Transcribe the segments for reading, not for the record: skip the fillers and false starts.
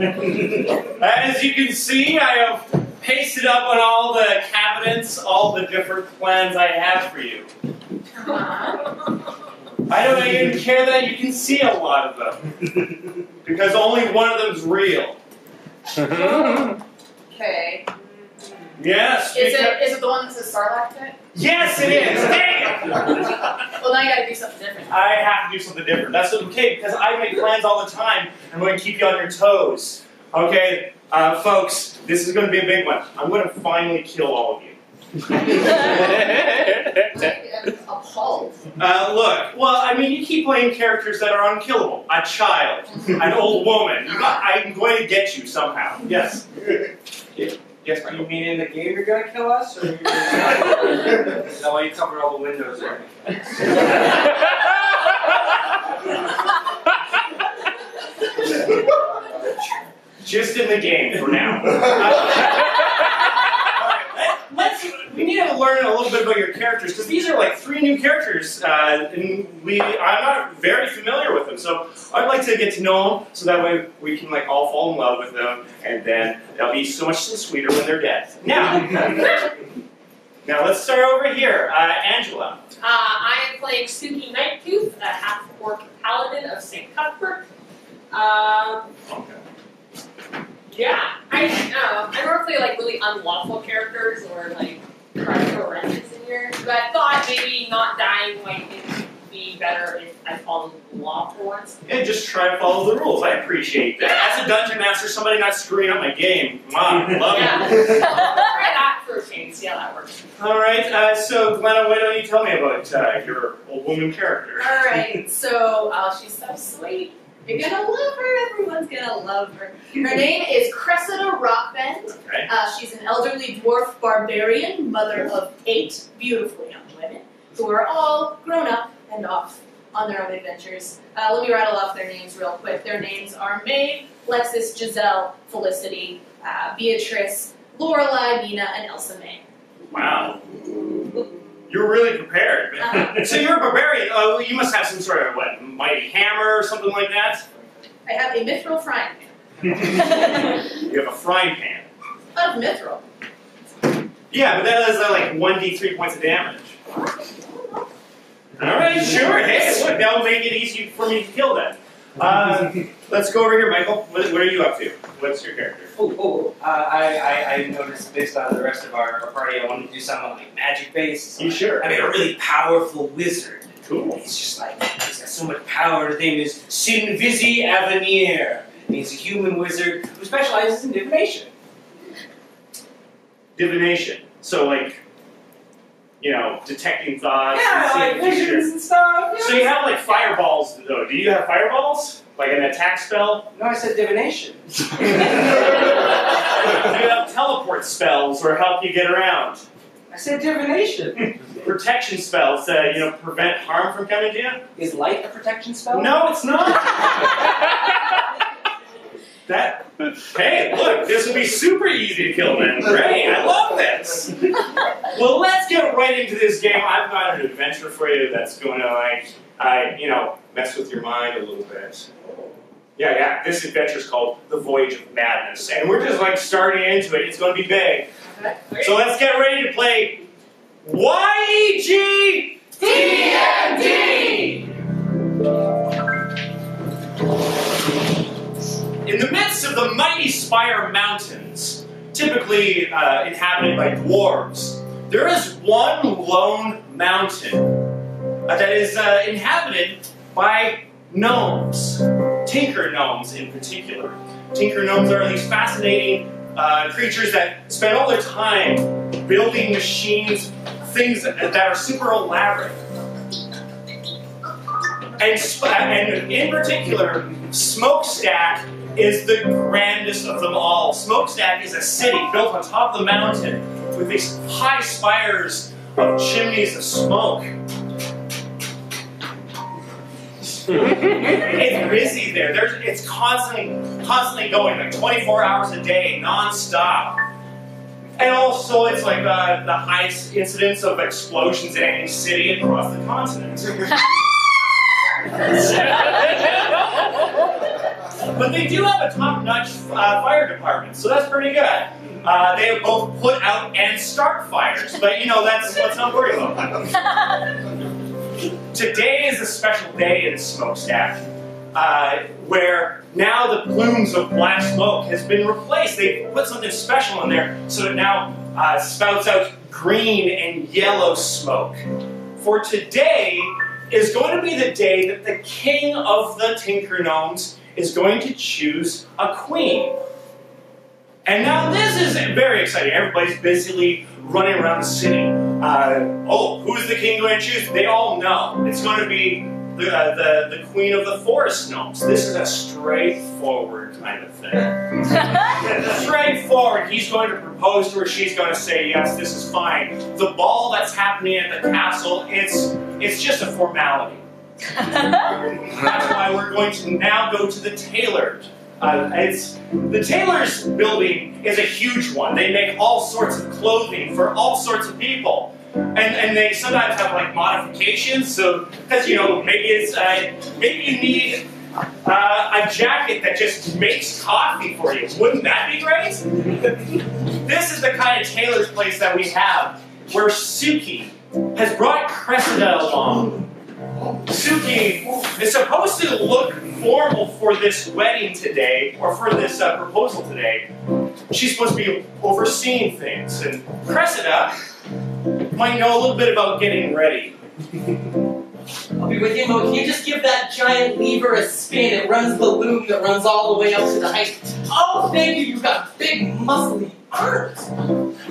As you can see, I have pasted up on all the cabinets, all the different plans I have for you. I don't even care that you can see a lot of them, because only one of them's real. Okay. Yes. Is it the one that says Sarlacc pit? Yes, it is. Damn. Well, now you got to do something different. I have to do something different. That's okay, because I make plans all the time. I'm going to keep you on your toes. Okay, folks, this is going to be a big one. I'm going to finally kill all of you. Look, well, I mean, you keep playing characters that are unkillable. A child, an old woman. I'm going to get you somehow. Yes. Yes, you mean in the game you're going to kill us? Or you're gonna... Is that why you covered all the windows there? Just in the game for now. Alright, we need to learn a little bit about your characters, because these are like 3 new characters, and I'm not very familiar with them, so I'd like to get to know them, so that way we can like all fall in love with them, and then they'll be so much sweeter when they're dead. Now let's start over here. Angela. I am playing Suki Nighttooth, a half-orc paladin of St. Cuthbert. Okay. Yeah, I normally like really unlawful characters or like crimes or horrendous in here, but I thought maybe not dying might be better if I followed the law for once. Yeah, just try to follow the rules. I appreciate that. Yeah. As a dungeon master, somebody not screwing up my game. Wow, love it. Try that for a change, see how that works. All right, so Glenna, why don't you tell me about your old woman character? All right, so she's so sweet. You're gonna love her. Everyone's gonna love her. Her name is Cressida Rockbend. Okay. She's an elderly dwarf barbarian, mother of 8 beautiful young women who are all grown up and off on their own adventures. Let me rattle off their names real quick. Their names are Maeve, Lexis, Giselle, Felicity, Beatrice, Lorelai, Nina, and Elsa May. Wow. You're really prepared. So you're a barbarian. Oh, you must have some sort of, what, mighty hammer or something like that? I have a mithril frying pan. You have a frying pan? Of mithril. Yeah, but that does like 1d3 points of damage. Alright, sure. Hey, look, that'll make it easy for me to kill that. Let's go over here, Michael. What are you up to? What's your character? I noticed based on the rest of our party, I wanted to do something like magic-based. You sure? I mean, a really powerful wizard. Cool. He's just like, he's got so much power. His name is Synvisie Avenir. And he's a human wizard who specializes in divination. Divination. So, like, you know, detecting thoughts. Yeah, and like visions and stuff. Yeah. So you have like fireballs though. Do you have fireballs? Like an attack spell? No, I said divination. Do you have teleport spells or help you get around? I said divination. Protection spells that, you know, prevent harm from coming to you? Is light a protection spell? No, it's not. That, hey, look, this will be super easy to kill then. Great, I love this. Well, let's get right into this game. I've got an adventure for you that's going to, like, you know, mess with your mind a little bit. Yeah, this adventure is called The Voyage of Madness, and we're just, like, starting into it. It's going to be big. So let's get ready to play YG DMD! In the midst of the mighty Spire Mountains, typically inhabited by dwarves, there is one lone mountain that is inhabited by gnomes, tinker gnomes in particular. Tinker gnomes are these fascinating creatures that spend all their time building machines, things that are super elaborate. And in particular, Smokestack is the grandest of them all. Smokestack is a city built on top of the mountain with these high spires of chimneys of smoke. It's busy there. It's constantly going, like 24 hours a day, non-stop. And also, it's like the highest incidence of explosions in any city across the continent. But they do have a top-notch fire department, so that's pretty good. They have both put out and start fires, but you know, let's not worry about that. Today is a special day in Smokestack, where now the plumes of black smoke has been replaced. They put something special in there, so it now spouts out green and yellow smoke. For today is going to be the day that the king of the Tinker Gnomes is going to choose a queen. And now this is very exciting. Everybody's basically running around the city. Oh, who's the king going to choose? They all know. It's going to be the queen of the forest gnomes. This is a straightforward kind of thing. Straightforward. He's going to propose to her. She's going to say, yes, this is fine. The ball that's happening at the castle, it's just a formality. That's why we're going to now go to the Tailored. The Tailor's building is a huge one. They make all sorts of clothing for all sorts of people. And they sometimes have like modifications, so because you know maybe you need a jacket that just makes coffee for you. Wouldn't that be great? This is the kind of tailor's place that we have, where Suki has brought Cressida along. Suki is supposed to look formal for this wedding today, or for this proposal today. She's supposed to be overseeing things, and Cressida might know a little bit about getting ready. I'll be with you, Mo. Can you just give that giant lever a spin? It runs the loom that runs all the way up to the height. Oh, thank you. You've got big, muscly arms.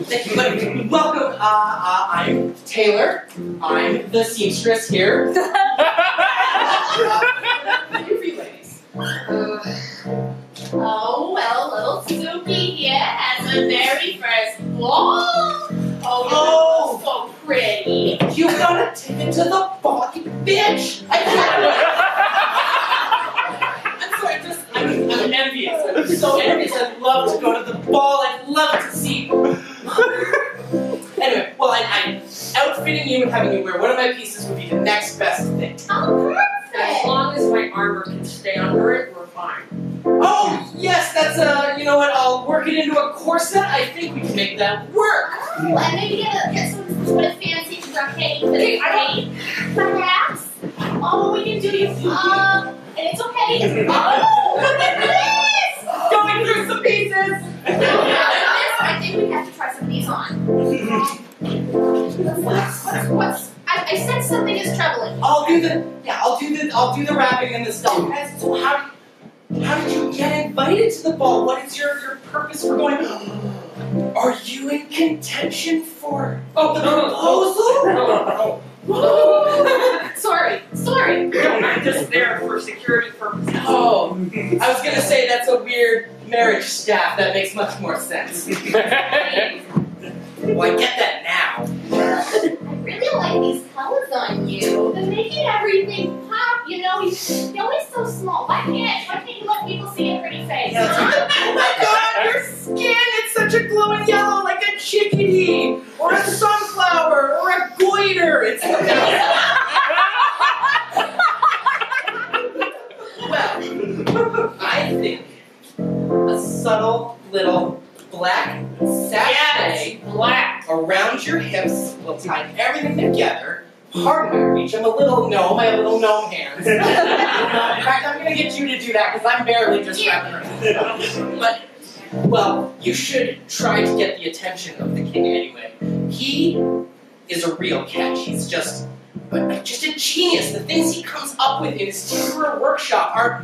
Thank you. Welcome. I'm Taylor. I'm the seamstress here. Thank you for you ladies. Oh, well, little Suki here has her very first ball. Oh, so pretty. You gotta take it to the body, bitch. I can't. I'm sorry, I'm envious. I'm so envious. I'd love to go to the ball. I'd love to see. Anyway, well, I'm outfitting you and having you wear one of my pieces would be the next best thing. Oh, perfect. As long as my armor can stay on her, we're fine. Oh, yes, that's a, you know what, I'll work it into a corset. I think we can make that work. Oh, and maybe get some sort of fancy brocade for the day, perhaps. Oh, we can do these, and it's okay. Oh, look at this! Going through some pieces. I think we have to try some of these on. What's I sense something is troubling. I'll do the wrapping and the stuff. So how did you get invited to the ball? What is your purpose for going? Are you in contention for the proposal? Sorry. I'm just there for security purposes. Oh, I was gonna say that's a weird marriage staff. That makes much more sense. Well, I get that now. I really like these colors on you. They're making everything pop, you know. You're always so small. Why can't you let people see your pretty face? Huh? Oh my god, your skin! It's such a glowing yellow, like a chickadee, or a sunflower, or a goiter. It's well, I think a subtle little black sachet around your hips will tie everything together. Hardware reach. I'm a little gnome. I have little gnome hands. In fact, I'm going to get you to do that because I'm barely just wrapping. But, well, you should try to get the attention of the king anyway. He is a real catch. He's just a genius. The things he comes up with in his temporary workshop are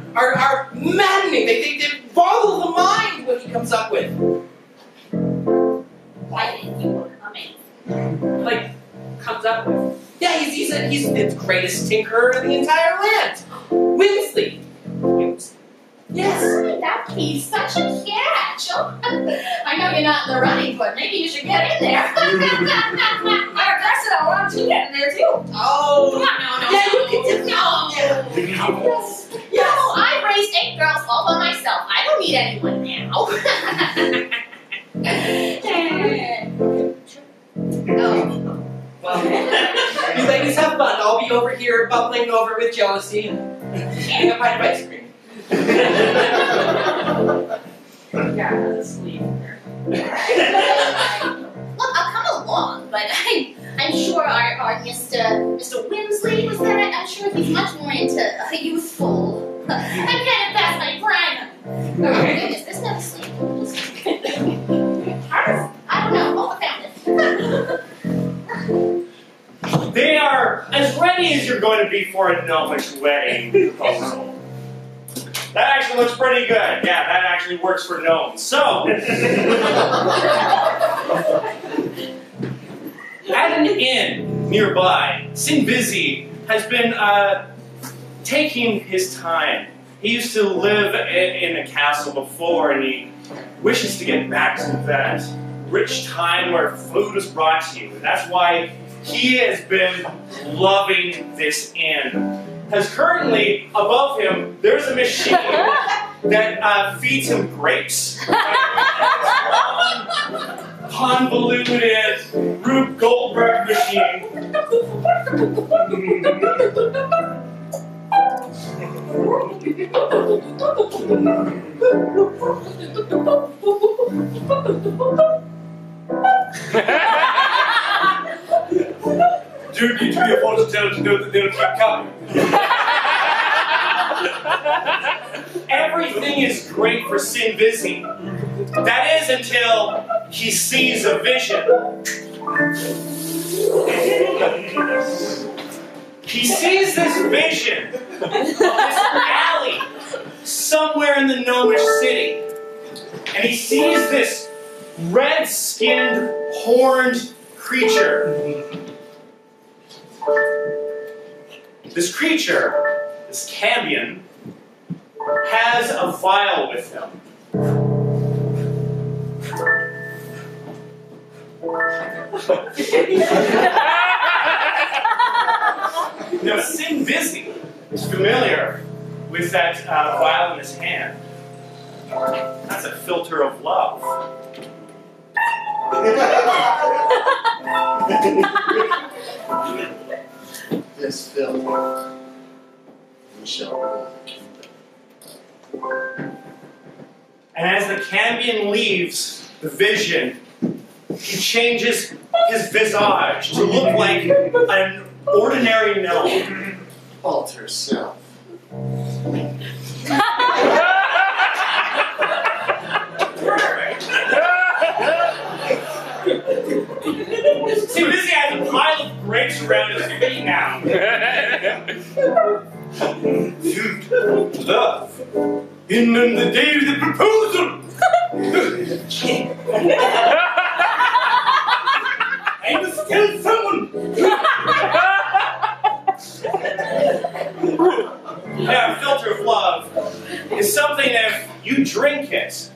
maddening. They boggle the mind what he comes up with. Why didn't you work on me? Like, comes up with? Yeah, he's the greatest tinkerer in the entire land. Whimsley. Yes. That he's such a catch. Oh, I know you're not in the running, but maybe you should get in there. I want to get in there too. Oh. Come on, no. Yeah, you can just no. Yes. No, I've raised 8 girls all by myself. I don't need anyone now. Oh. Well, you ladies have fun. I'll be over here bubbling over with jealousy and eating a pint of ice cream. Yeah, let's leave her. Look, I'll come along, but I'm sure our Mr. Whimsley was there. I'm sure he's much more into youthful. I'm kind of past my prime. Oh my goodness, there's no sleep. I don't know, all the founders. They are as ready as you're going to be for a gnomish wedding proposal. That actually looks pretty good. Yeah, that actually works for gnomes. So, at an inn nearby, Synvisie has been taking his time. He used to live in a castle before, and he wishes to get back to that rich time where food was brought to you. And that's why he has been loving this inn. Has currently, above him, there's a machine that feeds him grapes. Convoluted Rube Goldberg machine. Dude, you should be a fortune teller to know that they'll keep coming. Everything is great for Synvisie. That is until he sees a vision. He sees this vision of this alley somewhere in the gnomish city. And he sees this red-skinned, horned creature. This creature, this cambion, has a vial with him. Now, Synvisie is familiar with that vial in his hand. That's a filter of love. This film, Michelle. And as the cambion leaves the vision, he changes his visage to look like an ordinary gnome. Alter self. Synvisie has a pile of grapes around his feet now. Dude, love. In on the day of the proposal. I must kill someone. Now, a filter of love is something that if you drink it,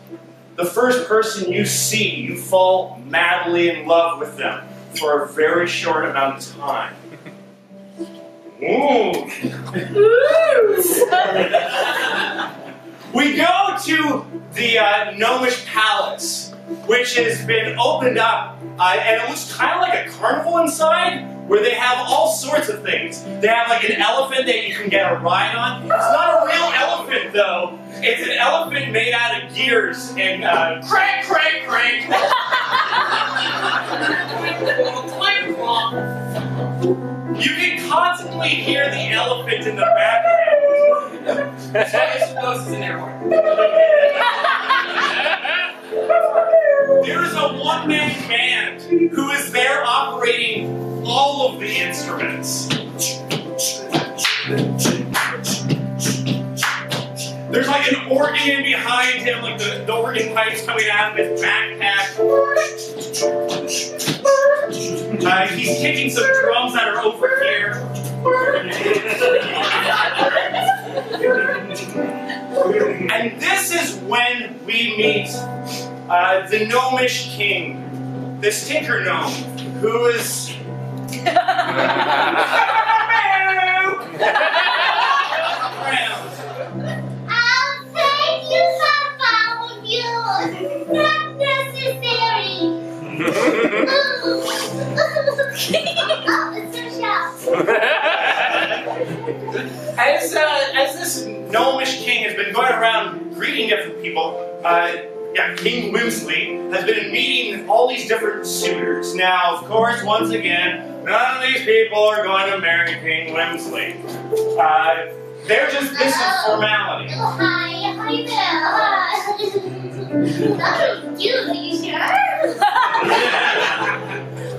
the first person you see, you fall madly in love with them for a very short amount of time. Ooh. We go to the gnomish palace, which has been opened up, and it looks kind of like a carnival inside, where they have all sorts of things. They have like an elephant that you can get a ride on. It's not a real elephant though. It's an elephant made out of gears and crank, crank, crank. You can constantly hear the elephant in the background. That's why you're supposed to an airport. There is a one-man band who is there operating all of the instruments. There's like an organ behind him, like the organ pipes coming out of his backpack. He's kicking some drums that are over here. And this is when we meet the gnomish king, this tinker gnome, who is I'll thank you for following you. It's not necessary. Oh, it's so sharp. As this gnomish king has been going around greeting different people. King Whimsley has been meeting all these different suitors. Now, of course, once again, none of these people are going to marry King Whimsley. They're just this is formality. Oh, hi Bill. Oh, you sure? Yeah.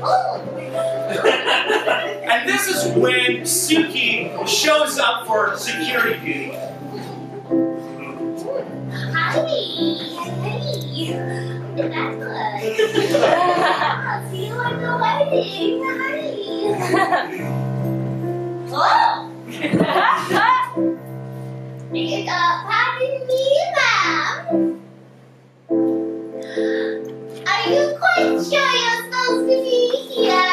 Oh. And this is when Suki shows up for security duty. That's good. I'll see you at the wedding. Hi. Oh! Big up, happy me, ma'am. Are you quite sure you're supposed to be here?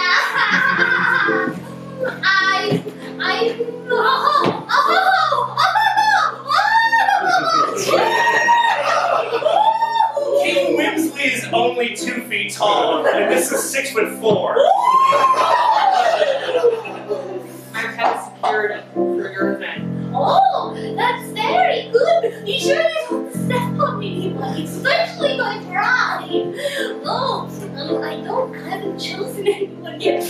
King Whimsley is only 2 feet tall, and this is 6'4". I'm kind of scared of your thing. Oh, that's very good. You sure don't step on me, people, especially my bride. Oh, I haven't chosen anyone yet.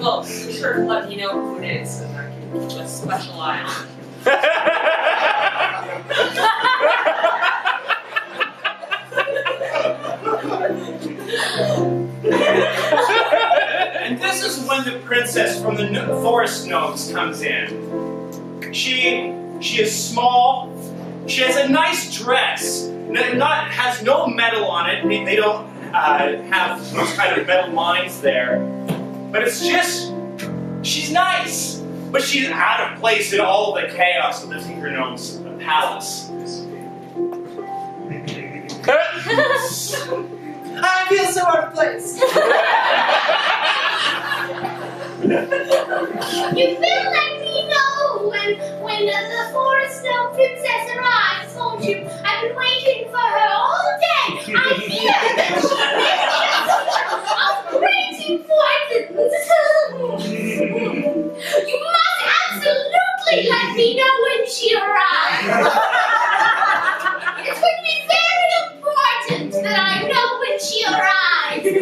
Well, I'm sure to let me know who it is, and I can just specialize. And this is when the princess from the forest gnomes comes in. She is small. She has a nice dress. Has no metal on it. They don't have those kind of metal lines there. But it's just she's nice, but she's out of place in all the chaos of the Tinker Gnome's palace. I feel so out of place. You feel like we know when the forest snow princess arrives, don't you? I've been waiting for her all day. I fear that she is of great importance. You must absolutely let me know when she arrives. It would be very important that I know when she arrives.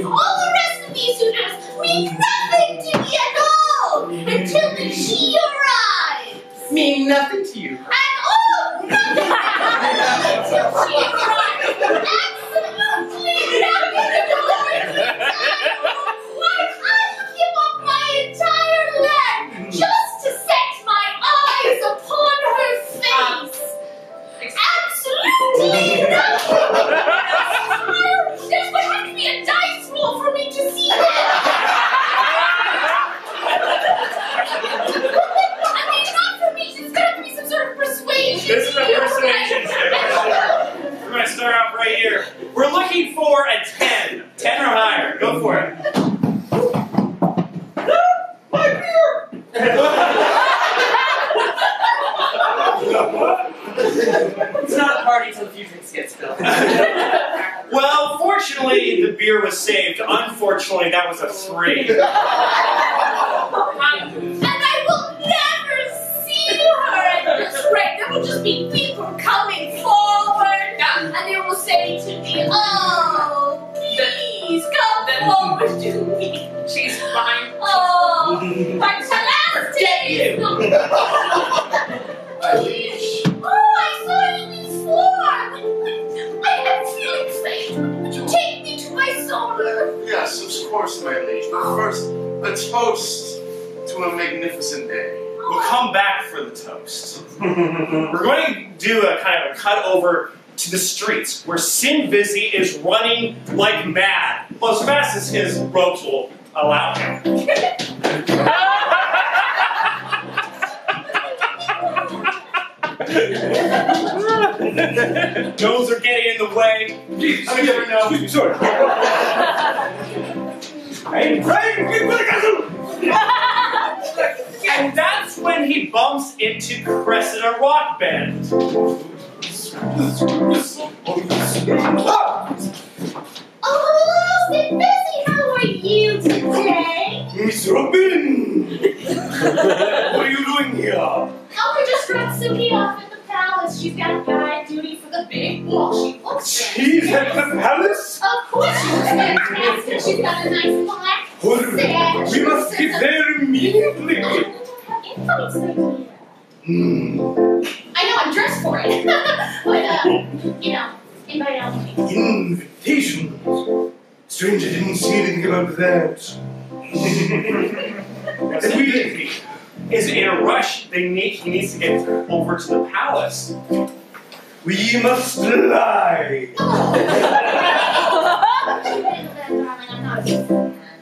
All the rest of these suitors mean nothing to me at all until she arrives. Mean nothing to you. We're going to do a kind of a cut over to the streets where Synvisie is running like mad. Well, as fast as his ropes will allow him. Gnomes are getting in the way. I never know. Sorry. And that's when he bumps into Cressida Rockbend. Oh, Synvisie, how are you today? Miss Robin! What are you doing here? Oh, Suki off at the palace. She's got guide duty for the big wall. She looks She's fantastic. At the palace? Of course she looks fantastic. She's got a nice black sash. We must get there immediately. I don't have influence I know, I'm dressed for it. But, you know, invite out me. Invitations? Stranger didn't see anything about that. He is in a rush. He needs to get over to the palace. We must lie.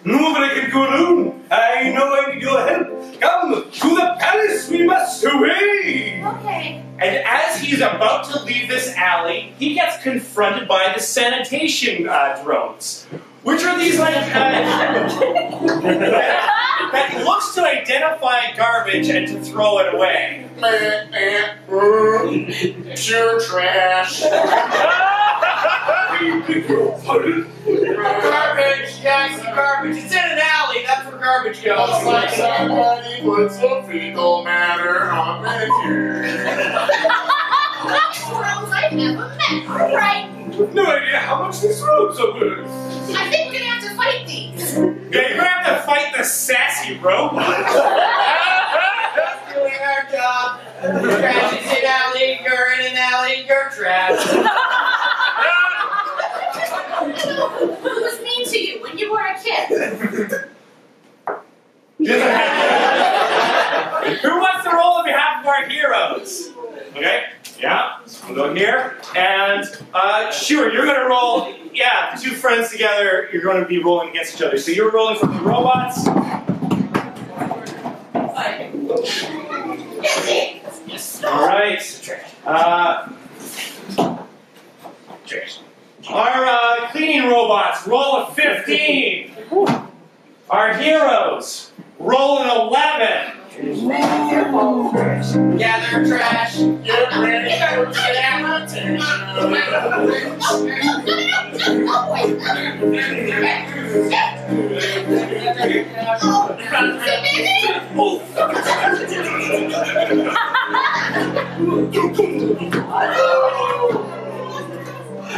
No, but I can go alone. I know I need your help. Come to the palace. We must away. Okay. And as he's about to leave this alley, he gets confronted by the sanitation drones. Which are these, like, that looks to identify garbage and to throw it away. Pure trash. Garbage, yes, garbage. It's in an alley, that's where garbage goes. Looks like somebody put some fecal matter on the That's gross, I've never met, right? No idea how much these robes are worth. I think we're gonna have to fight these. Yeah, you're gonna have to fight the sassy robot. That's doing our job. Trash is an alley, you're in an alley, you're trash. Who was mean to you when you were a kid? Who wants to roll on behalf of our heroes? Okay? Yeah, so we'll go here, and sure, you're gonna roll, yeah, two friends together, you're gonna be rolling against each other. So you're rolling from the robots. Yes. All right. Our cleaning robots roll a 15. Our heroes roll an 11. Gather trash. Get ready for sanitation.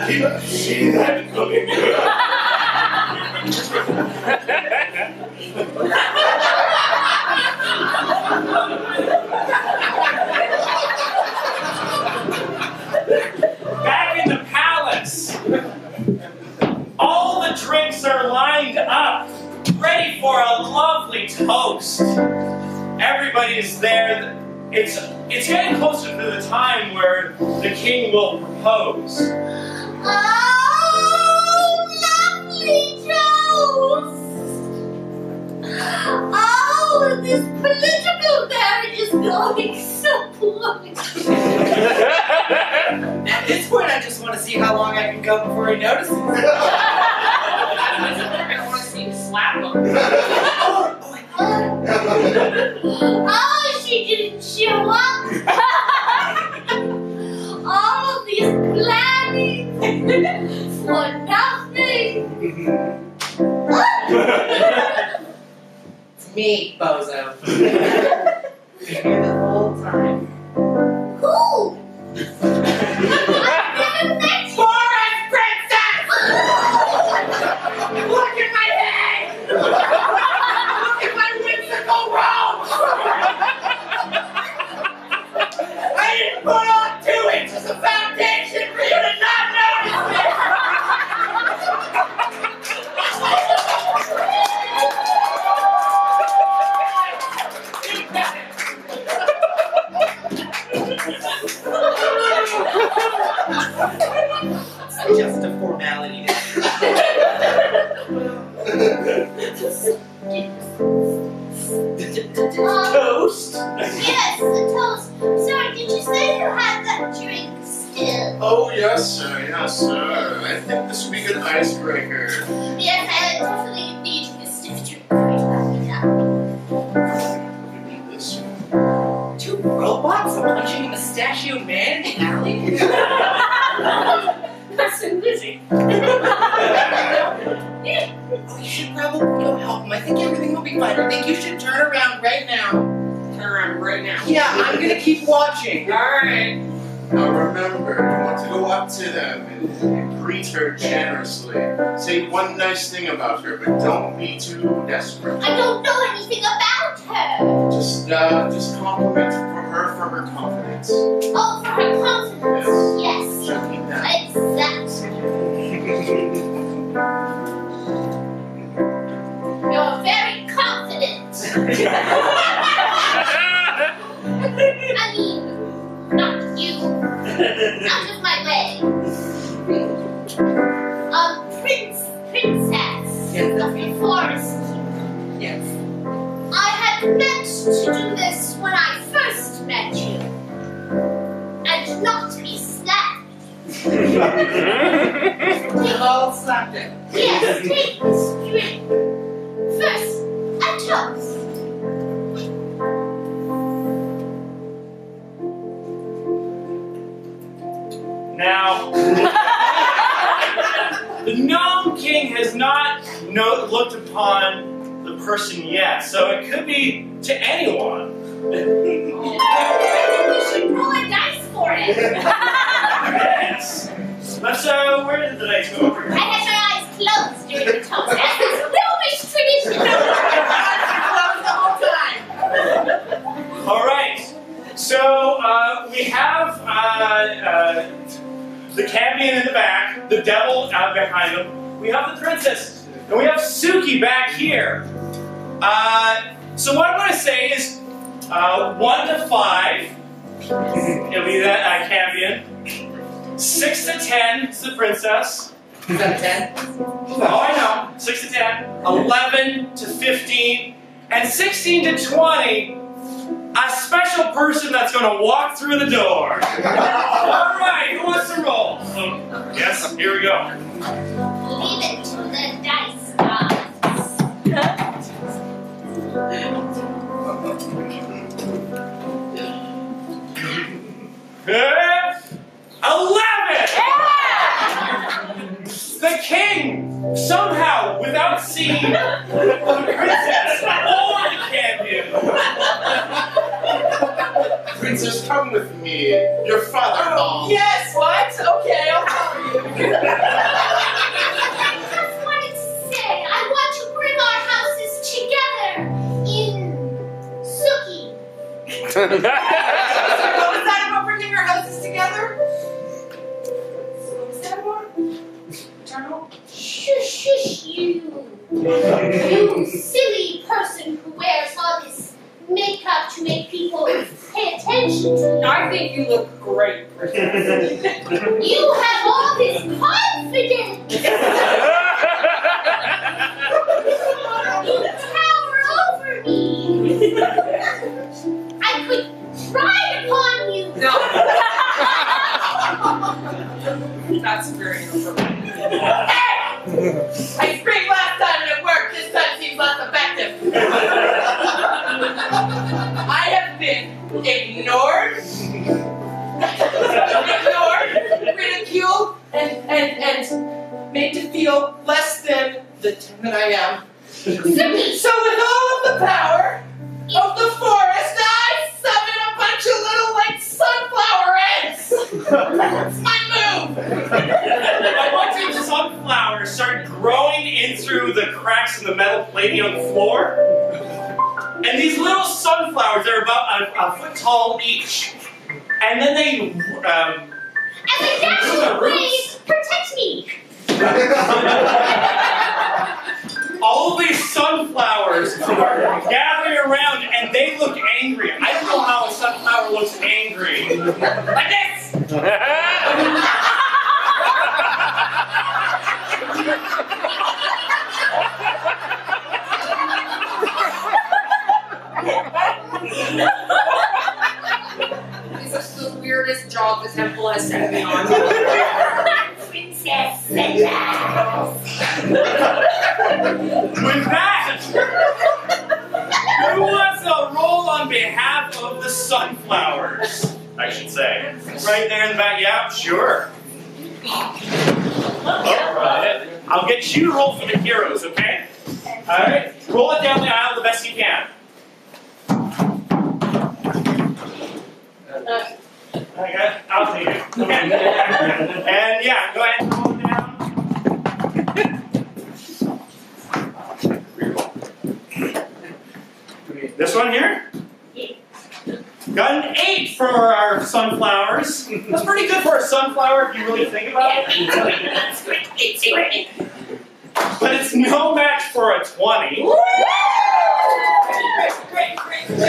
Didn't see that coming. Back in the palace, all the drinks are lined up, ready for a lovely toast. Everybody's there. It's getting closer to the time where the king will propose. Oh, lovely toast! Oh, this political marriage is going so close. At this point, I just want to see how long I can go before he notices. I want to see him slap him. Oh, she didn't show up. All of these planning for nothing. Me, bozo. The whole time. Cool! I've never met you! Forest princess! Look at my head! Look at my whimsical robes! I didn't put on 2 inches of foundation for you to not notice me! It's just a formality. Toast? Yes, the toast. Sorry, did you say you had that drink still? Oh, yes, sir, yes, sir. I think this would be a good icebreaker. Yes, I definitely need a stiff drink. Two robots are punching a mustachio man in the alley? That's Synvisie. We should probably go help him. I think everything will be fine. I think you should turn around right now. Turn around right now. right now. Yeah, I'm gonna keep watching. Alright. Now remember, you want to go up to them and greet her generously. Say one nice thing about her, but don't be too desperate. I don't know anything about her. Just compliment for her for her confidence. Oh, for her confidence. Yes. Yes. Exactly. You're very confident. I mean, not you. Out of my way. Princess of the forest. Yes. I had meant to do this when I first met you. And not be slapped. We've all slapped it. Yes, take this drink. First, a toast. Now, the Gnome King has not looked upon the person yet, so it could be to anyone. I think we should roll a dice for it. Yes. So, where did the dice go? I had my eyes closed during the toast. That's a Gnomish tradition. I closed the whole time. All right. So, we have the Cadmian in the back, the devil out behind him, we have the princess, and we have Suki back here. So what I'm going to say is 1 to 5, it'll be that Cadmian. 6 to 10 is the princess. Is that 10? Oh, I know. 6 to 10. 11 to 15. And 16 to 20. A special person that's going to walk through the door. All right, who wants to roll? Yes, here we go. Leave it to the dice gods. 11! Yeah! The king, somehow, without seeing the princess or the Cadmian. Princess, come with me. Your father-in-law. Yes, what? Okay, I'll follow you. I just wanted to say, I want to bring our houses together in Suki. What was that about bringing our houses together? What was that about? Turtle? Shush, shush, you. You silly person who wears all this makeup to make people pay attention to you. I think you look great, Princess. You have all this confidence! You tower over me! I could ride upon you! No! That's very inappropriate. Hey! I screamed last time and it worked. This time seems less effective. I have been ignored, ridiculed, and made to feel less than the ten that I am. So with all of the power of the forest, I summon a bunch of little, like, sunflower eggs! That's my move! A bunch of sunflowers start growing in through the cracks in the metal plating on the floor. And these little sunflowers are about a foot tall each. And then they. And the dash please protect me! All these sunflowers are gathering around and they look angry. I don't know how a sunflower looks angry. Like this! This is the weirdest job the temple has sent me on. Princess With that, who wants to roll on behalf of the sunflowers? I should say. Right there in the back, yeah, sure. Alright. I'll get you to roll for the heroes, okay? Alright, roll it down the aisle the best you can. This one here? Got an 8 for our sunflowers. That's pretty good for a sunflower if you really think about it. It's great. But it's no match for a 20. Woo! Great, great, great.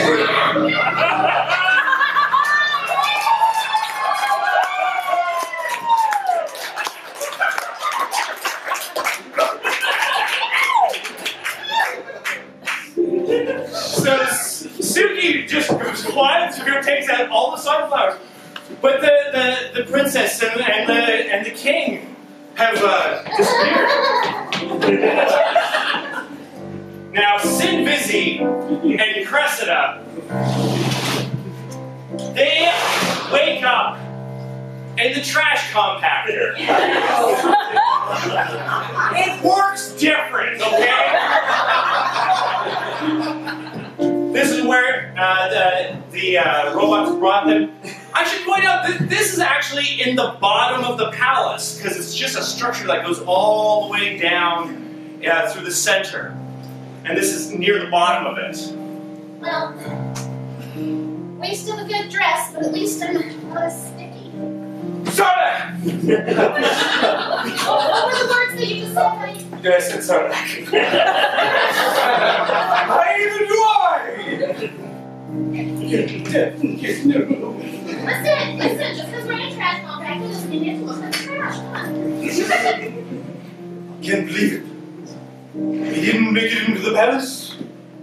Suki just climbs through and takes out all the sunflowers. But the princess and the king have disappeared. Now, Synvisie and Cressida, they wake up in the trash compactor. It works different, okay? This is where the robots brought them. I should point out that this is actually in the bottom of the palace, because it's just a structure that goes all the way down through the center. And this is near the bottom of it. Well, waste of a good dress, but at least I'm not sticky. Sarlacc! What were the words that you just said, honey? You guys said Sarlacc. Listen, listen, just because we're in a trash compactor doesn't mean it's looking trash. Can't believe it. We didn't make it into the palace?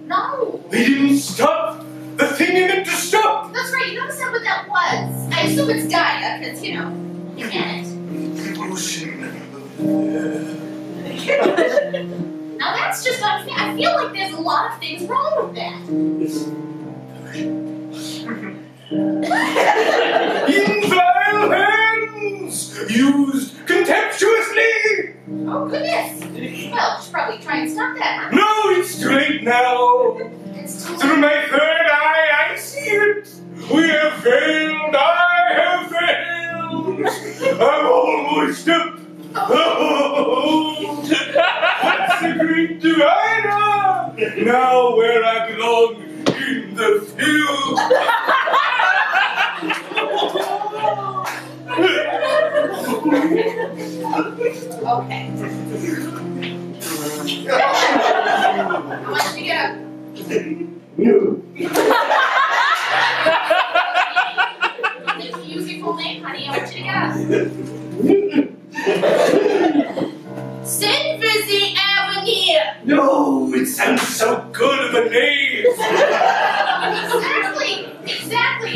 No. We didn't stop the thing you meant to stop. That's right, you noticed that what that was. I assume it's Gaia, because, you know, you get it. Ocean. Now that's just unfair. I feel like there's a lot of things wrong with that. Infernal hands! Used contemptuously! Oh, goodness! Well, should probably try and stop that, huh? No, it's too late now! It's too late. Through my third eye, I see it! We have failed! I have failed! I'm almost up! Oh! That's the great divider! Now where I belong! In the field. Okay. I want you to get up. No. If you use your full name, honey, I want you to get up. Synvisie Avenir. No, it sounds so good of a name.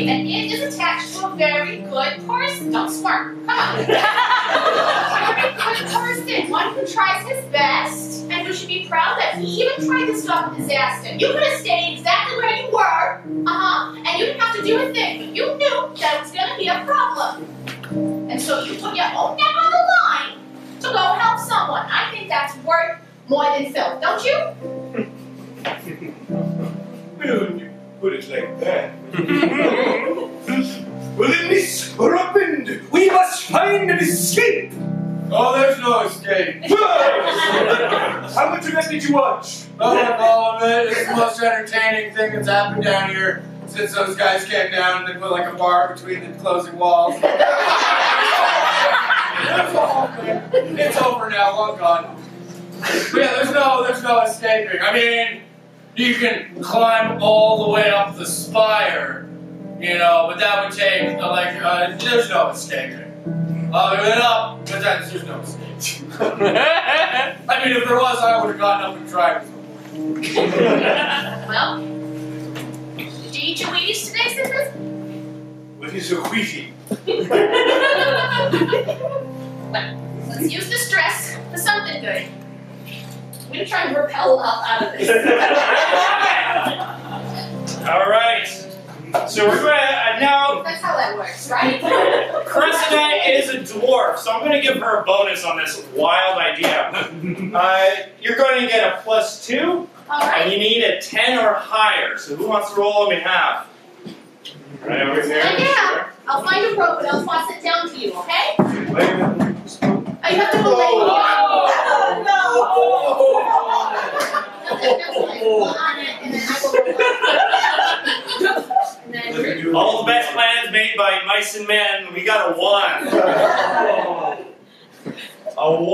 And it is attached to a very good person. Don't spark. Come on. A very good person. One who tries his best and who should be proud that he even tried to stop a disaster. You could have stayed exactly where you were, and you didn't have to do a thing, but you knew that was going to be a problem. And so you put your own neck on the line to go help someone. I think that's worth more than filth, don't you? Well, you put it like that. Well, in this Rockbend, we must find an escape! Oh, there's no escape. How much of that did you watch? Not all of it. It's the most entertaining thing that's happened down here since those guys came down and they put like a bar between the closing walls. It's all good. It's over now, long gone. But yeah, there's no escaping. I mean, you can climb all the way up the spire, you know, but that would take, there's no escaping. There's no escape. I mean, if there was, I would have gotten up and tried it. Well, did you eat your Wheaties today, Sister? What is a Wheatie? Well, let's use the stress for something good. I'm going to try and rappel up out of this. Alright. So we're going to now... That's how that works, right? Cressida is a dwarf, so I'm going to give her a bonus on this wild idea. You're going to get a +2, right. And you need a 10 or higher. So who wants to roll them in half? Right over here. Yeah, I'll find a rope and I'll toss it down to you, okay? You have to believe me. I'll put it on it, and then I will Bison Man, we got a 1. A 1.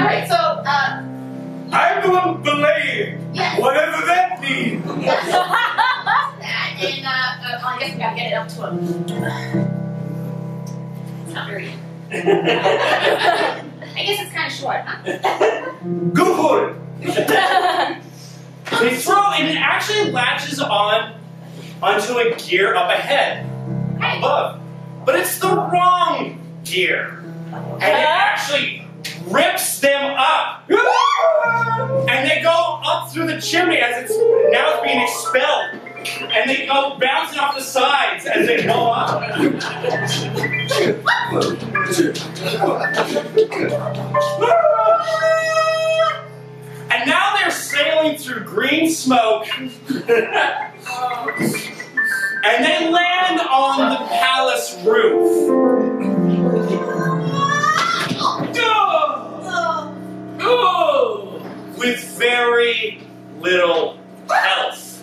Alright, so, I will believe. Yes. Whatever that means. Yes. That and, well, I guess we gotta get it up to him. It's not very good. I guess it's kind of short, huh? Go for it! They throw, and it actually latches on onto a gear up ahead, above. But it's the wrong gear. And it actually rips them up. And they go up through the chimney as it's now being expelled. And they go bouncing off the sides as they go up. And now they're sailing through green smoke. And they land on the palace roof. With very little health.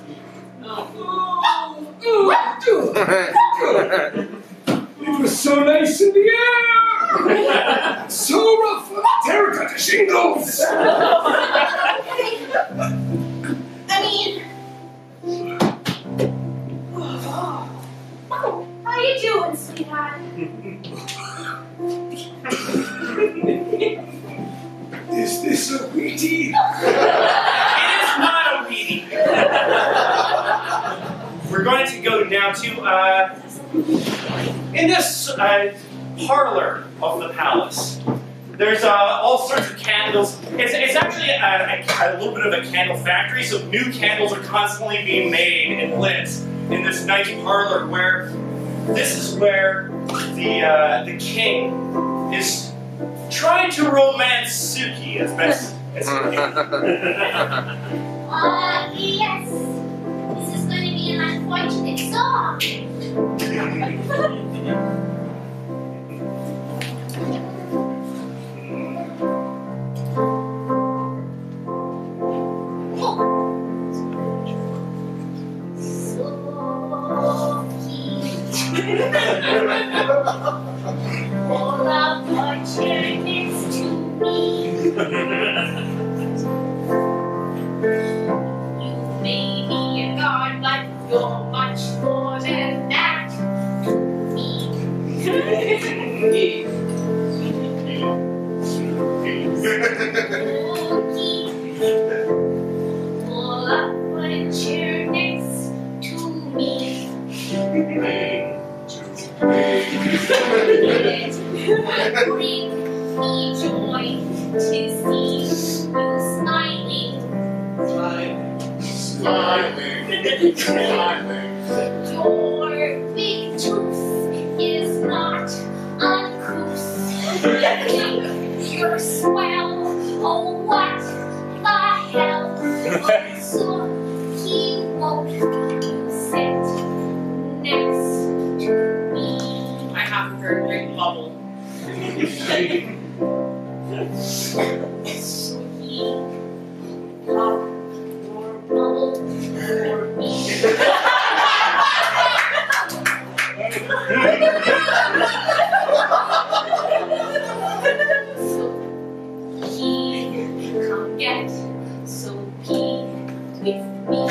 It was so nice in the air! So rough on terracotta shingles! I mean... Oh, how you doing, sweetheart? Is this a Wheatie? It is not a Wheatie. We're going to go now to, in this parlor of the palace, there's all sorts of candles. It's actually a little bit of a candle factory, so new candles are constantly being made and lit in this nice parlor where, this is where the king is trying to romance Suki as best as he can. Yes. This is going to be an unfortunate song. Suki. All of your journeys to me. You may be a god, but you're much more than that to me. Suki. All of your journeys to me. Bring me joy to see you smiling. Smiling, smiling, smiling. Your big tooth is not uncouth. You're swell, oh what the hell? Oh, so he won't sit next to her great bubble. Sweet, pop your bubble for me. Sweet, come get Sophie with me.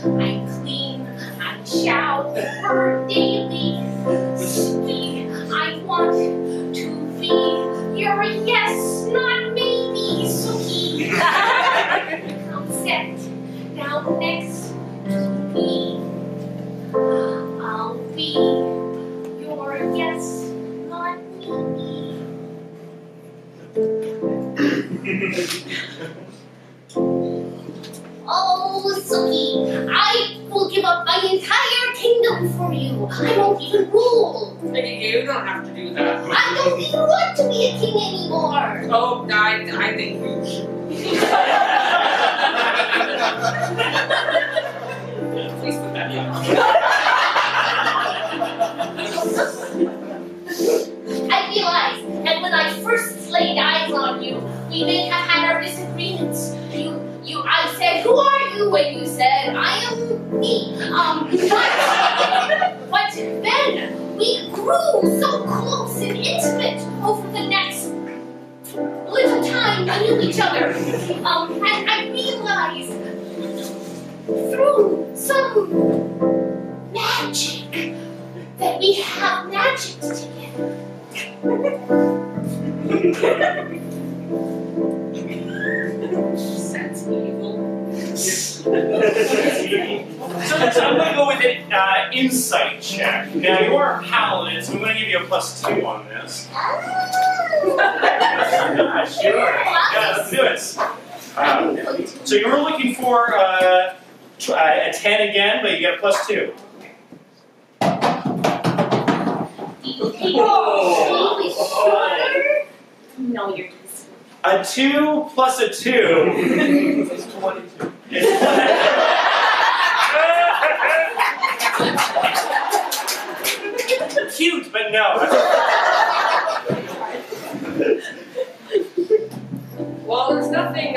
I clean, I shout for daily. Sweet, I want to be your yes, not maybe, Suki. Come sit down next to me. I'll be your yes, not maybe. Oh, Suki, I will give up my entire kingdom for you. I won't even rule. You don't have to do that. I don't even want to be a king anymore. Oh, I think you should. Please put that down. I realized that when I first so close and intimate over the next little time we knew each other. And I realized through some magic that we have magic together. That's evil. So I'm going to go with an insight check. Now, you are a paladin, so I'm going to give you a +2 on this. Sure. Yeah, let's do it. So you were looking for a 10 again, but you get a +2. Oh. No, you're a 2 plus a 2 is 22. Cute, but no. Well, there's nothing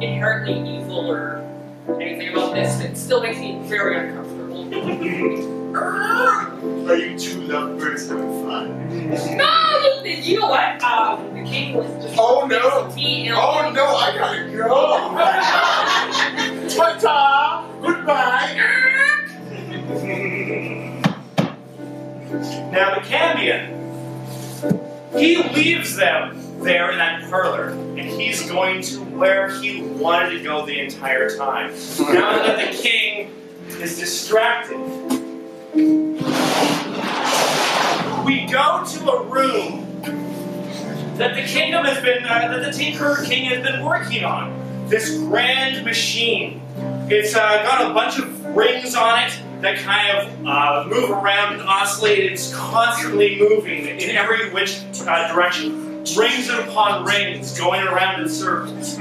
inherently evil or anything about this. It still makes me very uncomfortable. Are you two lovebirds having fun? No! You know what? The king was just... Oh no! Oh no, I gotta go! Ta-ta! Goodbye! Now the Cambion, he leaves them there in that parlor, and he's going to where he wanted to go the entire time. Now that the king is distracted, we go to a room that the kingdom has been, that the Tinker King has been working on. This grand machine. It's got a bunch of rings on it that kind of move around and oscillate. It's constantly moving in every which direction. Rings upon rings going around in circles.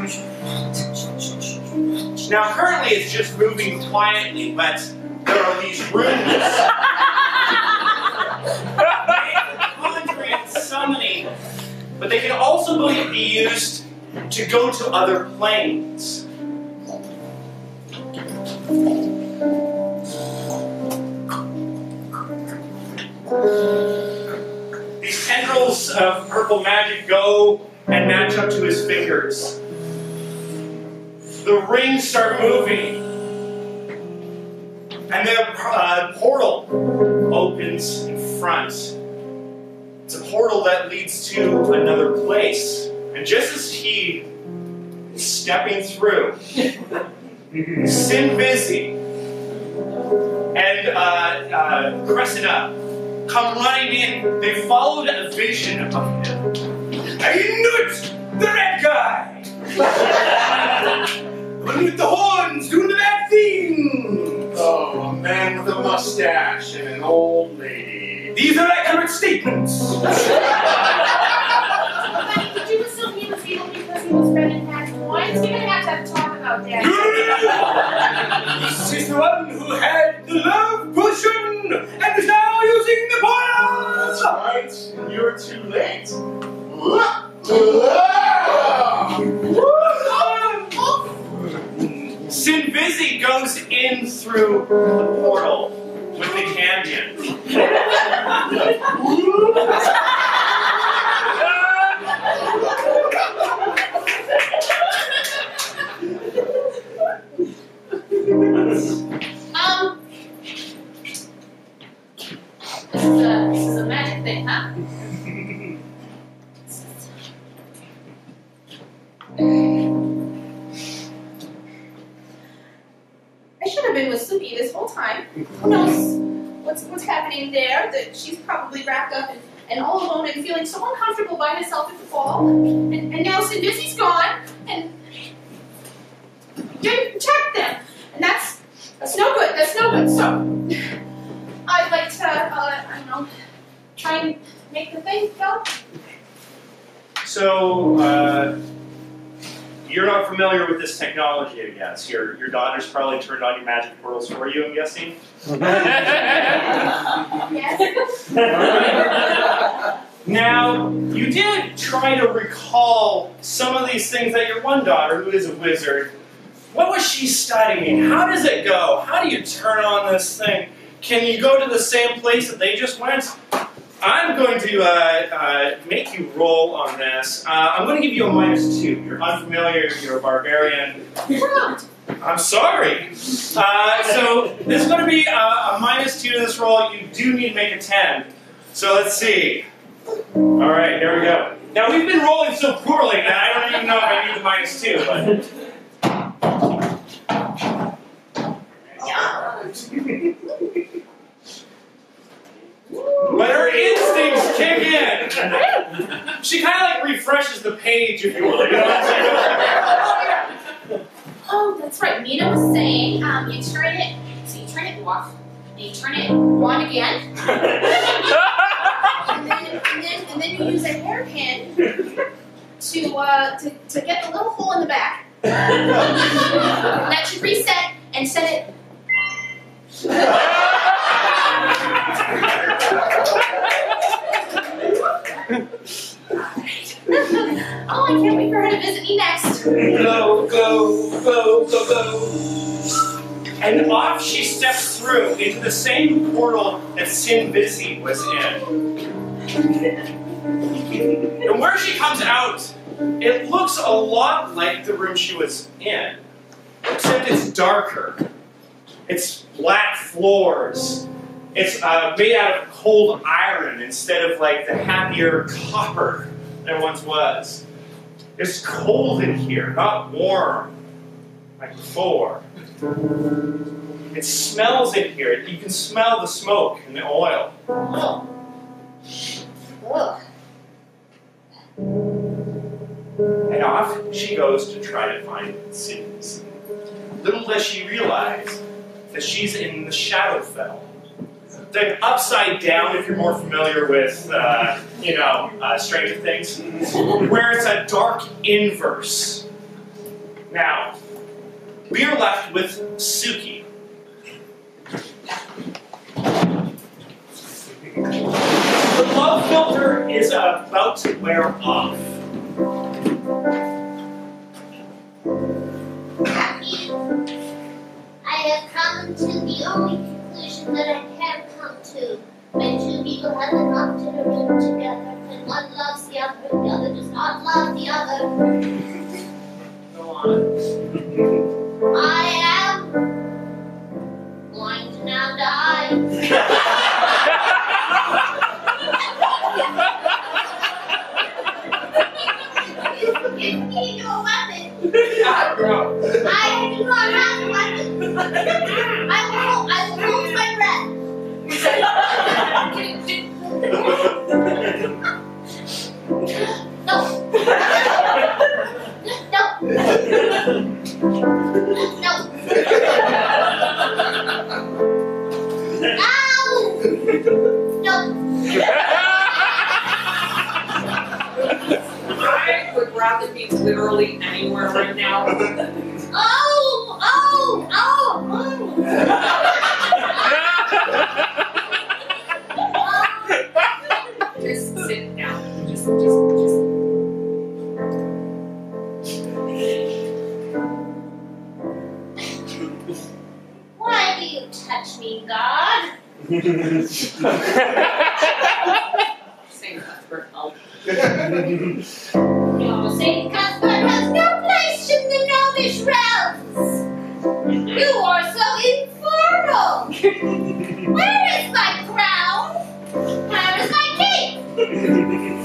Now currently it's just moving quietly, but there are these rooms. Summoning. But they can also be used to go to other planes. These tendrils of purple magic go and match up to his fingers. The rings start moving, and the portal opens in front. It's a portal that leads to another place. And just as he is stepping through, Synvisie and Cressida come running in. They followed a vision of him. I knew it! The red guy! The one with the horns doing the bad thing! Oh, a man with a mustache and an old lady. These are accurate statements! But could you assume he was evil because he was red and had horns? You're gonna have to talk about that. No! She's the one who had the love potion and is now using the portals! That's right, you're too late. Synvisie goes in through the portal with the Cambion. This is a magic thing, huh? I should have been with Suki this whole time. Who knows? What's happening there, that she's probably wrapped up and all alone and feeling so uncomfortable by herself at the fall. And now Synvisie's gone, and didn't check them. And that's no good, that's no good. So, I'd like to, I don't know, try and make the thing go. So, you're not familiar with this technology, I guess. Your daughter's probably turned on your magic portals for you, I'm guessing? Now, you did try to recall some of these things that your one daughter, who is a wizard, what was she studying? How does it go? How do you turn on this thing? Can you go to the same place that they just went? I'm going to make you roll on this. I'm going to give you a -2. You're unfamiliar, you're a barbarian. I'm sorry. So this is going to be a -2 to this roll. You do need to make a 10. So let's see. All right, here we go. Now we've been rolling so poorly that I don't even know if I need the -2. But her instincts kick in. She kind of like refreshes the page, if you will. You know what I'm saying? Oh, that's right. Mina was saying, you turn it, so you turn it off, and you turn it on again, and then you use a hairpin to get the little hole in the back. That should reset and set it. Oh, I can't wait for her to visit me next. Go, go, go, go, go. And off she steps through into the same portal that Synvisie was in. And where she comes out, it looks a lot like the room she was in, except it's darker. It's flat floors. It's made out of cold iron instead of like the happier copper there once was. It's cold in here, not warm like before. It smells in here. You can smell the smoke and the oil. Oh. Oh. And off she goes to try to find Synvisie. Little does she realize that she's in the Shadow Fell. Like upside down, if you're more familiar with, Stranger Things, where it's a dark inverse. Now, we are left with Suki. The love filter is about to wear off. I have come to the only conclusion that I can come to. When two people have been locked in a room together, and one loves the other, and the other does not love the other. Go on. I am going to now die. Give me your weapon. I do not have a weapon. I will hold my breath. No. I would rather be literally anywhere right now. Oh! Just sit down. Just. Why do you touch me, God? St. Cuthbert, help. No, St. Cuthbert has no place in the gnomish realms. You are so infernal. Where is my crown? Where is my cape?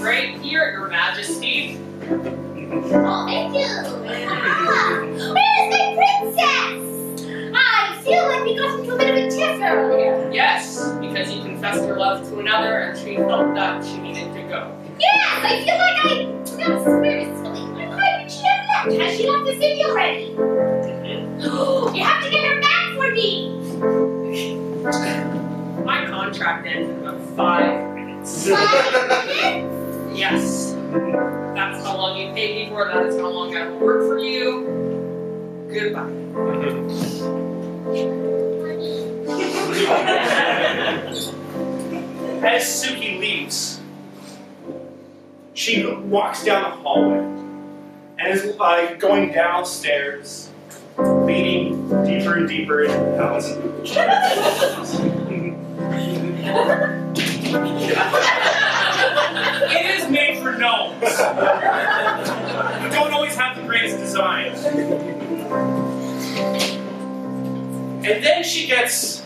Right here, Your Majesty. Oh, thank you. Ah, where is my princess? I feel like we got into a bit of a tiff earlier. Yes, because you confessed your love to another and she felt that she needed to go. Yes, I feel like that was very silly. Why would she have left? Has she left the city already? You have to get her back for me. My contract ends in about 5 minutes. 5 minutes? Yes. That's how long you paid me for. That is how long I will work for you. Goodbye. As Suki leaves, she walks down the hallway and is going downstairs, leading deeper and deeper into the palace. Don't always have the greatest designs. And then she gets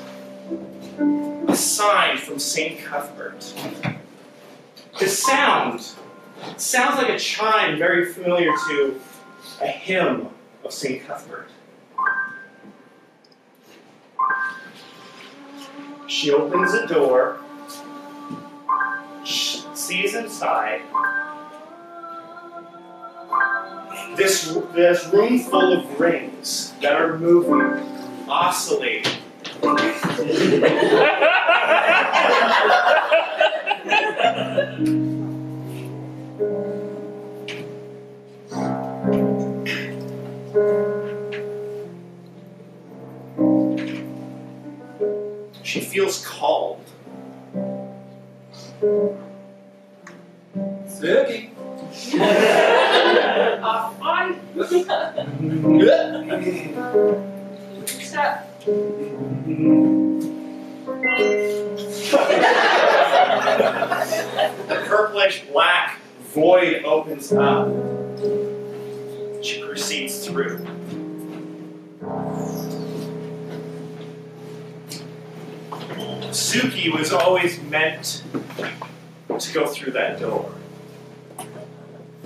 a sign from St. Cuthbert. The sound sounds like a chime very familiar to a hymn of St. Cuthbert. She opens a door, sees inside. This room full of rings that are moving, oscillating. She feels called. Suki. Hi. What's up? The purplish black void opens up. She proceeds through. Suki was always meant to go through that door.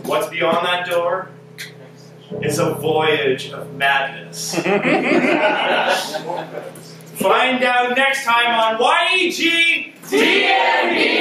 What's beyond that door? It's a voyage of madness. Find out next time on YEG DNB!